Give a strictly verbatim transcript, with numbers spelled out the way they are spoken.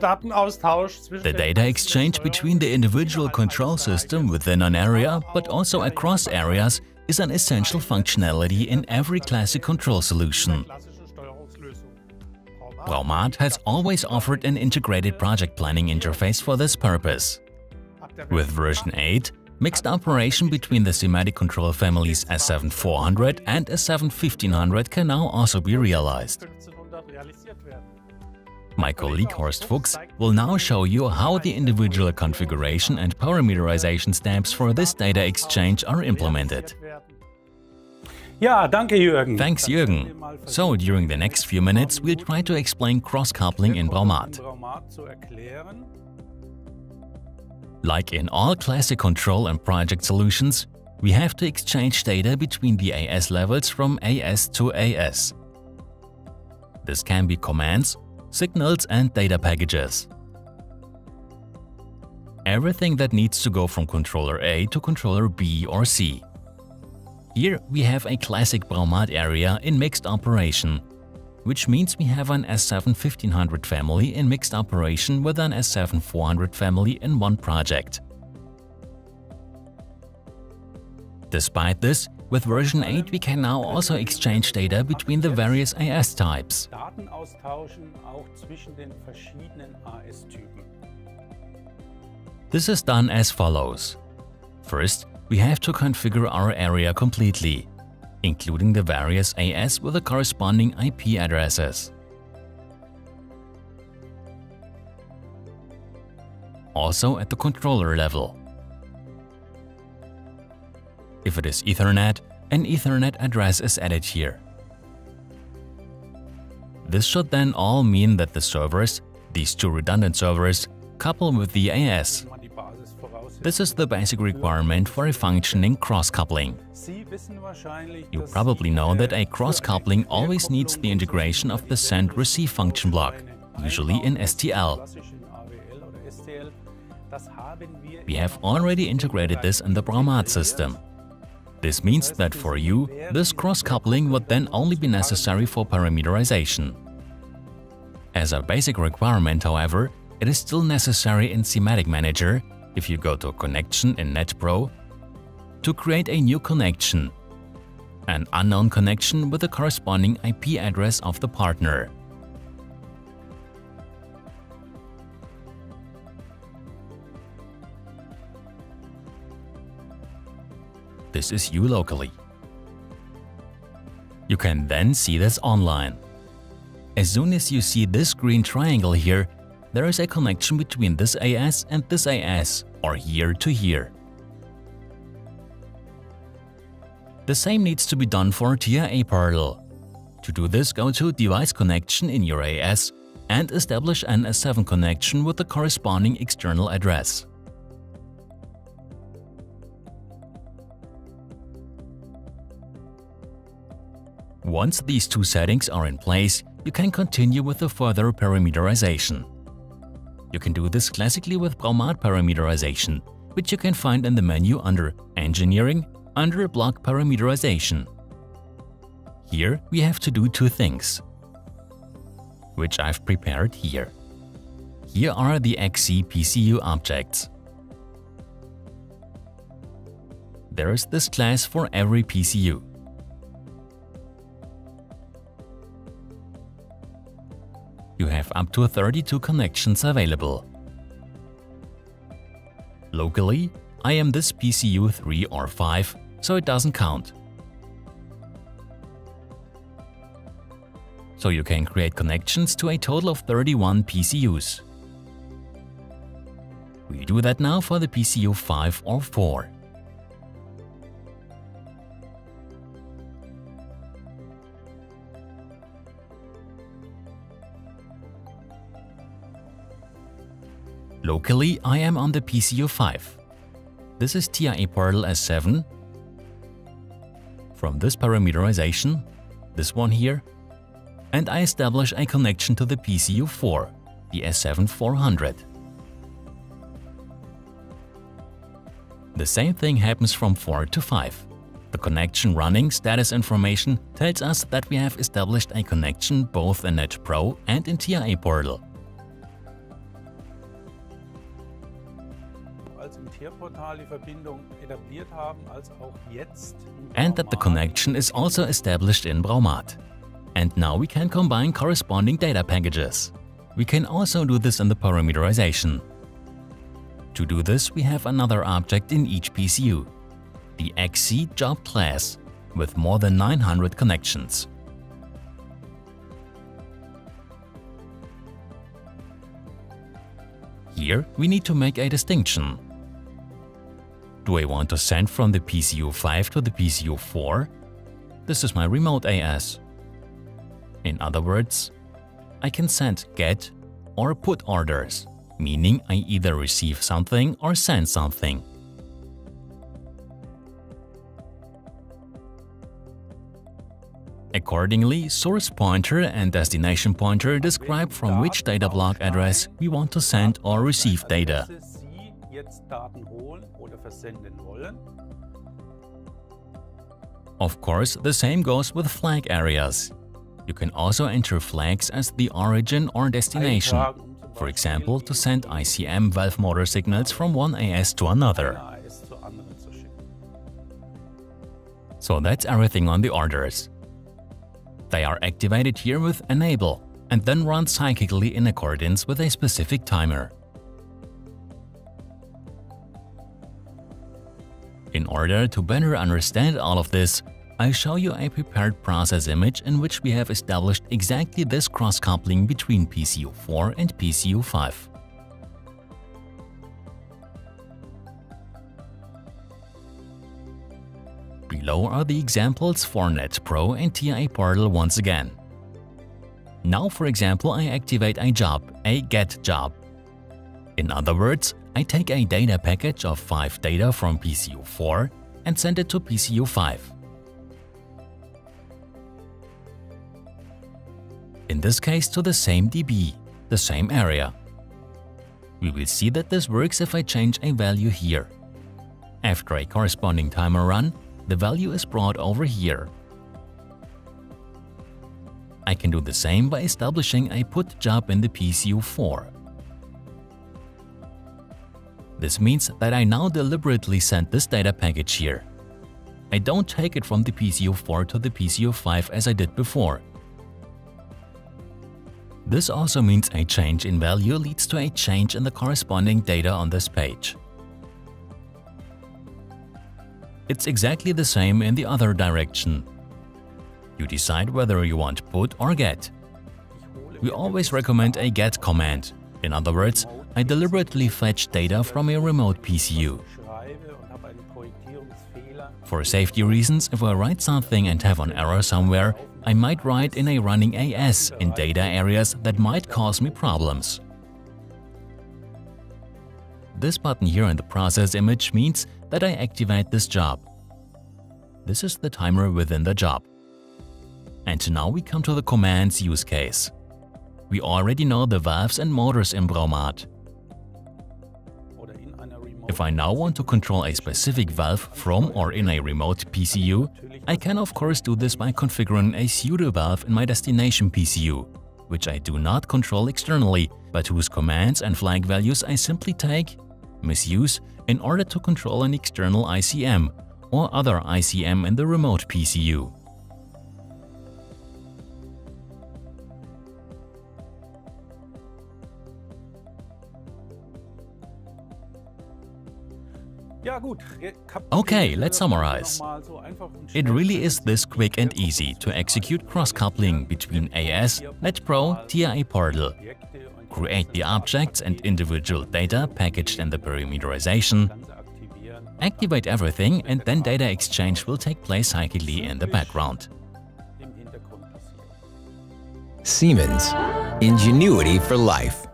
The data exchange between the individual control system within an area, but also across areas, is an essential functionality in every classic control solution. Braumat has always offered an integrated project planning interface for this purpose. With version eight, mixed operation between the SIMATIC control families S seven four hundred and S seven fifteen hundred can now also be realized. My colleague Horst Fuchs will now show you how the individual configuration and parameterization steps for this data exchange are implemented. Yeah, danke, Jürgen. Thanks, Jürgen. So, during the next few minutes, we'll try to explain cross-coupling in Braumat. Like in all classic control and project solutions, we have to exchange data between the A S levels from A S to A S. This can be commands, signals and data packages. Everything that needs to go from controller A to controller B or C. Here we have a classic Braumat area in mixed operation, which means we have an S seven fifteen hundred family in mixed operation with an S seven four hundred family in one project. Despite this, with version eight we can now also exchange data between the various A S types. This is done as follows. First, we have to configure our area completely, including the various A S with the corresponding I P addresses. Also at the controller level. If it is Ethernet, an Ethernet address is added here. This should then all mean that the servers, these two redundant servers, couple with the A S. This is the basic requirement for a functioning cross-coupling. You probably know that a cross-coupling always needs the integration of the send-receive function block, usually in S T L. We have already integrated this in the Braumat system. This means that for you, this cross-coupling would then only be necessary for parameterization. As a basic requirement, however, it is still necessary in SIMATIC Manager, if you go to Connection in NetPro, to create a new connection, an unknown connection with the corresponding I P address of the partner. This is you locally. You can then see this online. As soon as you see this green triangle here, there is a connection between this A S and this A S, or here to here. The same needs to be done for T I A Portal. To do this, go to Device Connection in your A S and establish an S seven connection with the corresponding external address. Once these two settings are in place, you can continue with the further parameterization. You can do this classically with Braumat parameterization, which you can find in the menu under Engineering, under Block Parameterization. Here we have to do two things, which I've prepared here. Here are the X E P C U objects. There is this class for every P C U. You have up to thirty-two connections available. Locally, I am this P C U three or five, so it doesn't count. So you can create connections to a total of thirty-one P C Us. We do that now for the P C U five or four. Locally, I am on the P C U five. This is T I A Portal S seven. From this parameterization, this one here, and I establish a connection to the P C U four, the S seven four hundred. The same thing happens from four to five. The connection running status information tells us that we have established a connection both in NetPro and in T I A Portal. and that the connection is also established in Braumat. And now we can combine corresponding data packages. We can also do this in the parameterization. To do this, we have another object in each P C U, the X C job class, with more than nine hundred connections. Here we need to make a distinction. Do I want to send from the P C U five to the P C U four? This is my remote A S. In other words, I can send GET or PUT orders, meaning I either receive something or send something. Accordingly, source pointer and destination pointer describe from which data block address we want to send or receive data. Of course, the same goes with flag areas. You can also enter flags as the origin or destination, for example, to send I C M valve motor signals from one A S to another. So that's everything on the orders. They are activated here with Enable and then run cyclically in accordance with a specific timer. In order to better understand all of this, I show you a prepared process image in which we have established exactly this cross-coupling between P C U four and P C U five. Below are the examples for NetPro and T I A Portal once again. Now, for example, I activate a job, a GET job. In other words, I take a data package of five data from P C U four and send it to P C U five. In this case to the same D B, the same area. We will see that this works if I change a value here. After a corresponding timer run, the value is brought over here. I can do the same by establishing a PUT job in the P C U four. This means that I now deliberately send this data package here. I don't take it from the P C U four to the P C U five as I did before. This also means a change in value leads to a change in the corresponding data on this page. It's exactly the same in the other direction. You decide whether you want PUT or GET. We always recommend a GET command. In other words, I deliberately fetch data from a remote P C U. For safety reasons, if I write something and have an error somewhere, I might write in a running A S in data areas that might cause me problems. This button here in the process image means that I activate this job. This is the timer within the job. And now we come to the commands use case. We already know the valves and motors in Braumat. If I now want to control a specific valve from or in a remote P C U, I can of course do this by configuring a pseudo valve in my destination P C U, which I do not control externally, but whose commands and flag values I simply take, misuse, in order to control an external I C M or other I C M in the remote P C U. Okay, let's summarize. It really is this quick and easy to execute cross-coupling between A S, NetPro, T I A Portal, create the objects and individual data packaged in the parameterization, activate everything, and then data exchange will take place cyclically in the background. Siemens. Ingenuity for life.